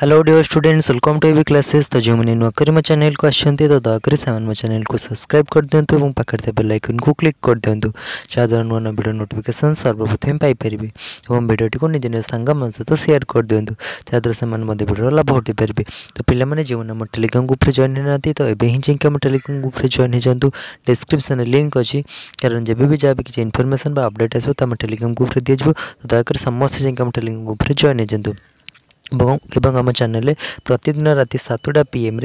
Hello dear students, welcome to AV classes. तो जो मैंने नुआकर मो चैनल को आसती तो दयाकोरी से मो चैनल को सब्सक्राइब कर दिंतु और पाखे बेल आइकन को क्लिक कर दिंतु, जहाद्वारा नुआ नुआ भिडियो नोटिफिकेसन सर्वप्रथमें पाइपरि और भिडियोटी निज निज सांग सहित सेयार कर दिंतु, जहाद्वारा से भिडियो लाभ उठी पारे। तो पे जो मैंने टेलीग्राम ग्रुप जॉइन होना तो ये ही जाकि टेलीग्राम ग्रुप जॉइन हो जातु। डिस्क्रिप्शन लिंक अच्छी कारण जब भी जहाँ भी किसी इनफर्मेशन अपडेट आसो तो टेलीग्राम ग्रुप दी जाए। तो दयाकोरी समस्त जाकि टेलीग्राम ग्रुप जॉइन हो जातु। आम चैनल प्रतिदिन राति 7टा PM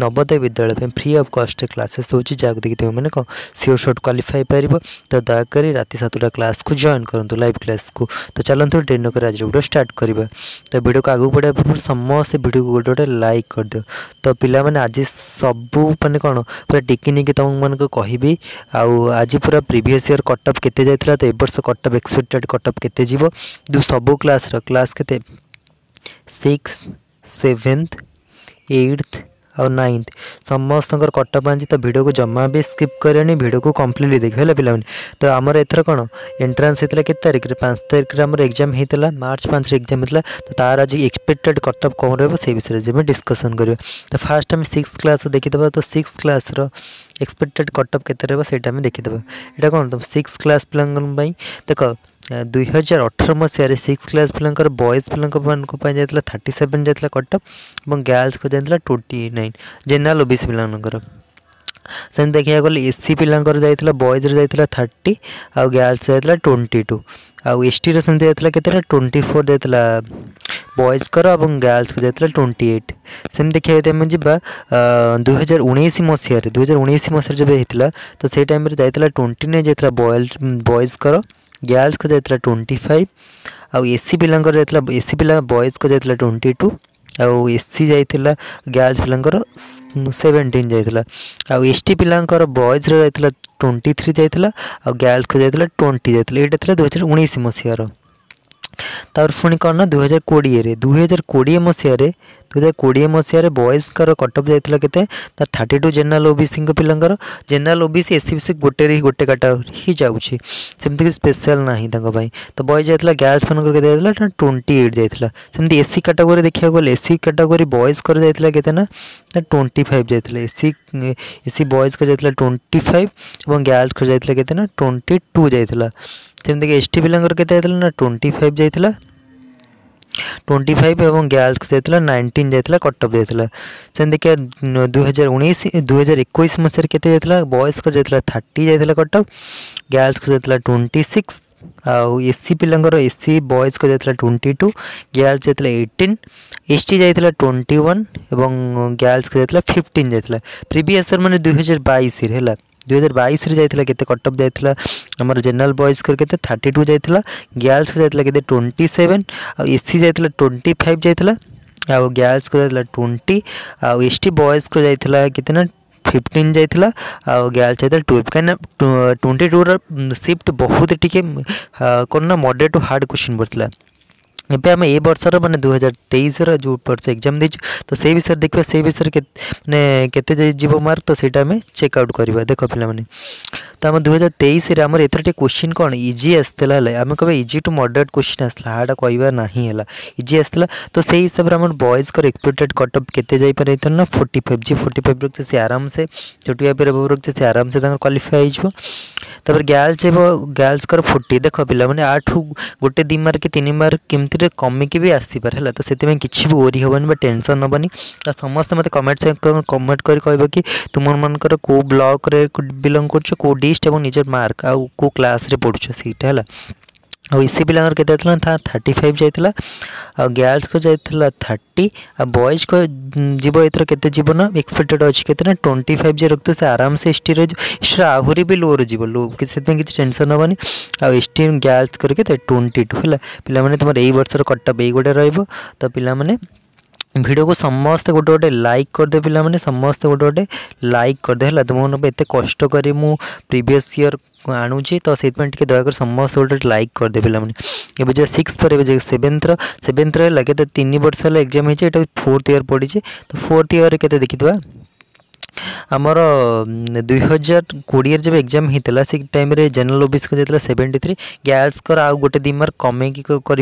Navodaya Vidyalaya free of cost classes होची, जहाँ देखिए तुम मैंने कौन सियोर शॉर्ट क्वालिफाई पार। तो दयाकोरी राति 7टा क्लास को जॉइन करूँ लाइव क्लास को। तो चलते ट्रेन कर आज वीडियो स्टार्ट करवा। तो वीडियो को आगे बढ़ाया पूर्व समस्त वीडियो को गोटे गोटे लाइक कर दियो। तो पिला माने आज सबू मैंने कौन पूरा टिकिनिकी तुम मैं कहि आज पूरा प्रीवियस ईयर कटअप केते जाइतिला, तो ए वर्ष कटअप एक्सपेक्टेड कटअप केते जीवो सबू क्लास क्लास केते 6, 7, 8 और 9 समस्त कटअप आज। तो भिडियो को जमा भी स्किप करें, भिडियो को कम्प्लीटली देखिए है पे। तो आमर एथर कौन एंट्रांस होता है कितने तारिखर 5 तारिखर आम एग्जाम होता, मार्च 5 एग्जाम होता। तो तार आज एक्सपेक्टेड कटअप कौन रही विषय में डिस्कसन करें। तो फास्ट आम 6 क्लास देखीदे। तो 6 क्लास एक्सपेक्टेड कटअप के देखीदे यहाँ कौन। तो 6 क्लास पाई देख 2018 मसीह 6 क्लास पिला बॉयज पिला जाता 37 जाता कटअप और गर्ल्स को जाता 29 जेनरल ओबीसी पिला। सेम देखा गल एससी पिला जाता बॉयज रे जाता 30 आ गर्ल्स जाता 22 आउ एसटी रे सेमती जाता केतला 24 जाता बॉयज कर और गर्ल्स को जाता 28। सेम देखा जाए जावा 2019 मसीह 2019 मसीह जब होता तो से टाइम जाता 29 जाता बॉयज कर, गर्ल्स को जाता 25 आउ एससी पिला जाता एससी पिला बॉयज को जाता 22 आउ एससी जाता गर्ल्स पिला 17 जाता आउ एसटी पिला बॉयज रे जाता 23 जाता आउ गर्ल्स को जाता 20 जाता। एटा था 2019 मसीह। तापर पुणी कौन ना 2020 मसीह 2020 मसीह बॉयज कटअप जाता के 32 जेनरल ओबीसी पिला। जेनरल ओबीसी एससी बीसी गोटे कैटेगरी ही जाऊँगी, सेमती कि स्पेशल ना। तो बॉयज जाता गर्ल्स मान 28 जाता। सेमती एससी कैटेगरी देखा गले एससी कैटेगरी बॉयज कर जाता केतना 25 जाता। एससी बॉयज को जाता 25 और गर्ल्स को जाता केतना 22 जाता। सेमती कि एसटी पिला के ना 25 जाता 25 और गर्ल्स को जाता 19 जाता कटअप जाता। सेम देखिए 2019 2021 मसीह के बॉयज को जाता 30 जाता कटअप, गर्ल्स को जाता 26 आउ एससी पिला एससी बॉयज को जाता 22, गर्ल्स जाता 18, एसटी जाता 21 और गर्ल्स को जाता 15 जाता। प्रीवियस ईयर माने 2022 है 2022 जाता के कटअप जाता आमर जेनरल बॉयज के 32 जाता, गर्ल्स को जाता के 27 आ एससी जाता 25 जाता आ गर्ल्स को जाता 20 आ एसटी बॉयज को जाता कितना 15 जाता आ गर्ल्स जाता 12 कहीं 22 शिफ्ट बहुत टी कौन ना मॉडरेट टू हार्ड क्वेश्चन पड़ता। एपे आम ए वर्षर मैंने 2023 जो वर्ष एग्जाम देचु तो से विषय देखा से विषय मैंने केते मार्क तो सहीटा आम चेकआउट करवा। देख पे तो आम 2023 आमर एथर क्वेश्चन कौन इजी आसला है, आम कह इजी टू मॉडरेट क्वेश्चन आसला हार्ड कहवा ना इजी आसला। तो से हिसाब से आम बॉयज को एक्सपेक्टेड कटअप केते जाई पारे ना 45 जी 45 रखे सी आराम से 45 रखे सी आराम से क्वालिफाई हो। तपर गर्ल्स कर 40 देख पे 8 गोटे 2 मार्क 3 मार्क कमती कमिकी भी आसपार है। तो से किसी भी ओरी हेनी बा टेनसन हेनी। तो समस्त मत कमेंट कर कि तुम मन को ब्लॉक रे बिलंग करो डिस्ट और निज मार्क आउ को क्लास रे पढ़ुछ सीटा है। और एससी पिला केते 35 जाता आ गर्ल्स को जाता 30 आ बॉयज को जीव एथर केते जीव ना एक्सपेक्टेड अच्छे केतना 25 जे रखते से आराम से एसटी एसटी आहरी भी लो जीव लो से किसी टेंशन हेनी। आ एसटी गर्ल्स करके 22 है पे तुम यही वर्षर कटअप ये गोटे रही। तो पे वीडियो को समस्त गोटे गोटे लाइक करदे, पे समस्त गोटे गोटे लाइक करदे है। तुम एत कष्ट करी मु प्रीवियस ईयर आणुचे तो से दयाकोरी समस्त गोटे लाइक करदे। पे जो 6 पर 7th है के 3 वर्ष है एग्जाम होता 4th ईयर पड़ी। तो 4th ईयर के देखी आमर 2020 जब एग्जाम होता से टाइम जनरल ओबीसी को जाता 73 गर्ल्स को आउ गोटे दी मार्क कमे कर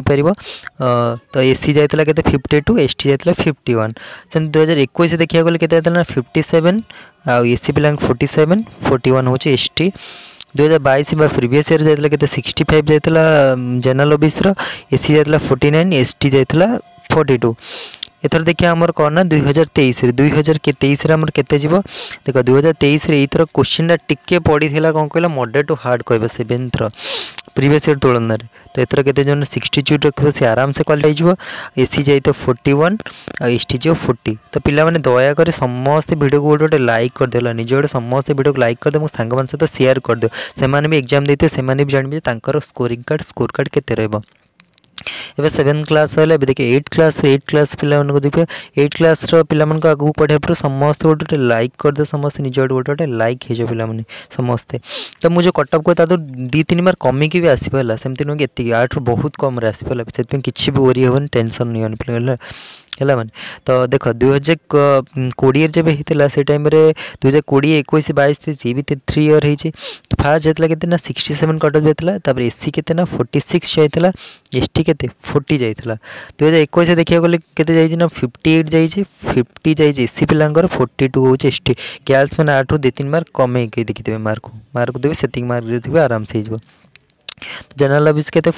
तो एससी जाता के 52 एसटी जाता 51 से 2021 देखा गले के 57 आउ एससी पिला 47 41 हो एसटी 2022 बा प्रीवियस इयर जाता के 65 जाता जनरल ओबीसी एससी जाता 49 एसटी जाता 42 एथर देखिए आमर कौन ना 2023 2023 आमर केते जीवो देखो 2023 एथर क्वेश्चन टिके पड़ी थिला कोन कहला मॉडरेट टू हार्ड कहबा से बेंथर प्रीवियस इयर तुलन रे तो एथर केते जन 62 रखबो से आराम से क्वालिफाई जीवो एससी जाई तो 41 और एसटी जो 40 तो पिला माने दया करे समस्त वीडियो को गोटे लाइक कर देला निजोड़ समस्त वीडियो को लाइक कर दे मो संग मन सहित शेयर कर दो से माने भी एग्जाम देते से माने भी जानबे तांकर स्कोर कार्ड केते रहबो एवं 7 क्लास होले अभी देखिए 8 क्लास पिला मन को देखिए 8 क्लास रो पिला मन को आगु पढ़े पर समस्त गोटे लाइक कर दे समस्त निज गोटे लाइक हे जो पिला मन समस्ते तो मु जो कट ऑफ को ता 2-3 मार्क कमी के भी आसीबला सेमति न कि 8 रो बहुत कम रे आसीबला सेति किछि भी ओरी होन टेंशन नियन पिला हेला मन तो देखो 2020 जब हेतला से टाइम रे 2020 21 22 जे भी 3 इयर हेछि फास्ट हेतला केतना 67 कट ऑफ हेतला तब एससी केतना 46 हेतला एसटी केते 40 जाइतला 2021 से देखिया गले केते जाई ना 58 जाई छी 50 जाई छी एससी पिलांगर 42 हो छी एसटी गर्ल्स माने 8 2 3 मार्क कमे के देखितबे मार्क देबे सेटिंग मार्क रे थबे आराम से हिजबो जनरल ऑफिस केते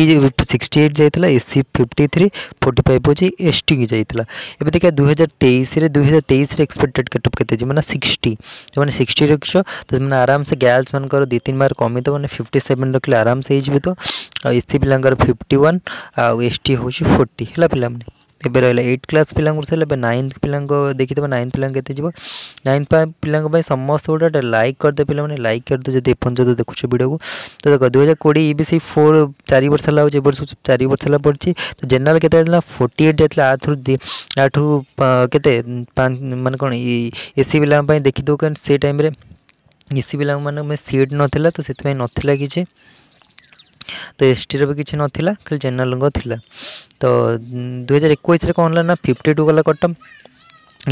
68 जाइतला एससी 53 45 हो छी एसटी की जाइतला एबे देखिया 2023 रे एक्सपेक्टेड कट ऑफ केते जे माने 60 माने 60 रखछो तो माने आराम से गर्ल्स मन कर 2 3 मार्क कमी तो माने 57 रखले आराम से हिजबे तो और एससी पिलांगर 51 और एसटी हो छी 40 हला पिला माने एबे रहला 8 क्लास पिलांगर से लेबे 9th पिलांग देखितबा 9th पिलांग केते जेबो 9th पिलांग भाई समस्त गोटे लाइक कर दे पिला माने लाइक कर दे जदि अपन जदि देखुछो वीडियो को तो देखो 2020 ईबीसी 4 4 वर्ष ला हो जे वर्ष 4 वर्ष ला पड़ची तो जनरल केते आथला 48 जेतला आथु केते माने कोन एससी पिलांग भाई देखि दो कन से टाइम रे एससी पिलांग माने में सीट नथिला तो सेत भाई नथिला किछे तो एसटी भी किसी नाला खाली जनरल थिला तो 2021 रे कौन ना 52 गला कटम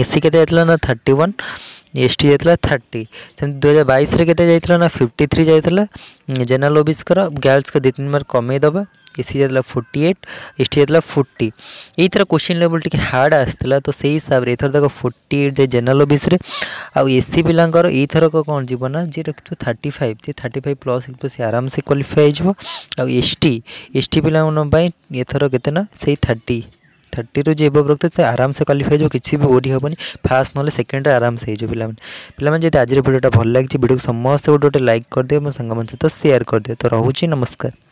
एससी के ना 31 एसटी जाता 30 से 2022 के ना 53 जाता जनरल ओबीसी कर गर्ल्स का 2-3 मार्क कमे दबा एससी जाता 48 एसटी जाता 40 एथर क्वेश्चन लेवल टी हार्ड आसला तो से हिसाब से एथर तक 48 जनरल ओबीसी आउ एससी पिलांकर एथर कौन जीवना जी रख 35 प्लस से आराम से क्वालिफाई हो आउ एसटी पाई एथर केतना से 30 रो जे बब रखते आराम से क्वालिफाई जो किसी भी ओरी होबनी फास्ट नले सेकंड आराम से जो पिला मन जे आज रे वीडियोटा भल लागिछ वीडियो को समस्त गोटे लाइक कर दे मो संगमन से तो शेयर कर दे तो रहूची नमस्कार।